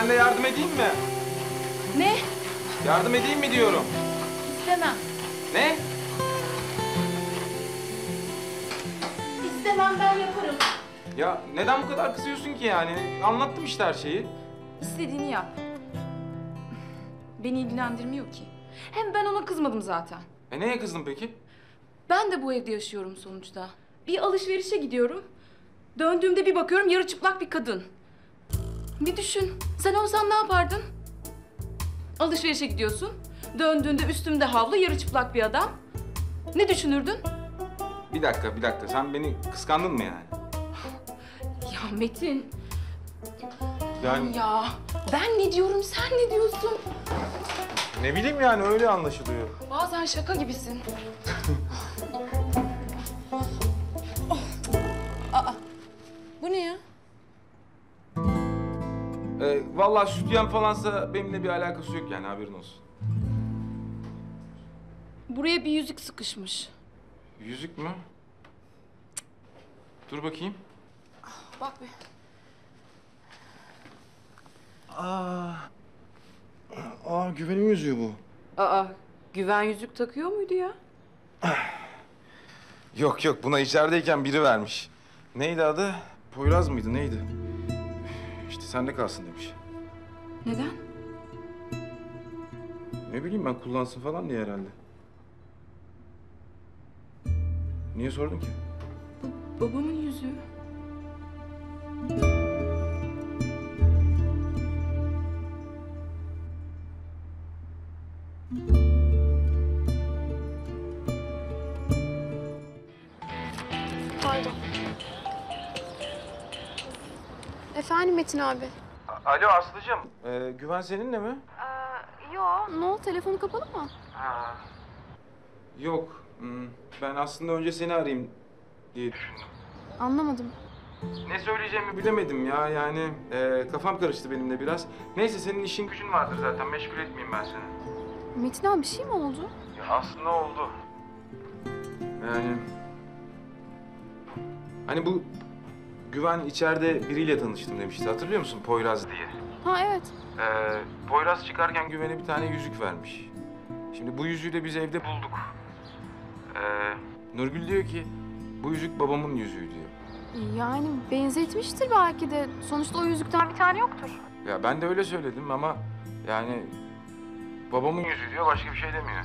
ben de yardım edeyim mi? Ne? Yardım edeyim mi diyorum? İstemem. Ne? İstemem, ben yaparım. Ya neden bu kadar kızıyorsun ki yani? Anlattım işte her şeyi. İstediğini yap. Beni ilgilendirmiyor ki. Hem ben ona kızmadım zaten. E neye kızdın peki? Ben de bu evde yaşıyorum sonuçta. Bir alışverişe gidiyorum. Döndüğümde bir bakıyorum yarı çıplak bir kadın. Bir düşün, sen olsan ne yapardın? Alışverişe gidiyorsun. Döndüğünde üstümde havlu, yarı çıplak bir adam. Ne düşünürdün? Bir dakika, bir dakika. Sen beni kıskandın mı yani? Ya Metin. Yani... Ya ben ne diyorum, sen ne diyorsun? Ne bileyim yani, öyle anlaşılıyor. Bazen şaka gibisin. Oh. Aa, bu ne ya? Vallahi süt yiyen falansa benimle bir alakası yok yani, haberin olsun. Buraya bir yüzük sıkışmış. Yüzük mü? Cık. Dur bakayım. Bak bir. Aa, Güven'in yüzüğü bu. Aa, Güven yüzük takıyor muydu ya? Yok yok, buna içerideyken biri vermiş. Neydi adı? Poyraz mıydı, neydi? İşte sende kalsın demiş. Neden? Ne bileyim ben, kullansın falan diye herhalde. Niye sordun ki? Babamın yüzüğü. Pardon. Efendim Metin abi. Alo Aslıcığım. Güven seninle mi? Yo. Ne oldu? Telefonu kapalı mı? Ha. Yok. Ben aslında önce seni arayayım diye düşündüm. Anlamadım. Ne söyleyeceğimi bilemedim ya. Yani kafam karıştı benim de biraz. Neyse, senin işin gücün vardır zaten. Meşgul etmeyeyim ben seni. Metin abi, bir şey mi oldu? Ya aslında oldu. Yani... Hani bu Güven içeride biriyle tanıştım demişti. Hatırlıyor musun? Poyraz diye. Ha evet. Poyraz çıkarken Güven'e bir tane yüzük vermiş. Şimdi bu yüzüğü de biz evde bulduk. Nurgül diyor ki bu yüzük babamın yüzüğü diyor. Yani benzetmiştir belki de. Sonuçta o yüzükten bir tane yoktur. Ya ben de öyle söyledim ama yani babamın yüzüğü diyor, başka bir şey demiyor.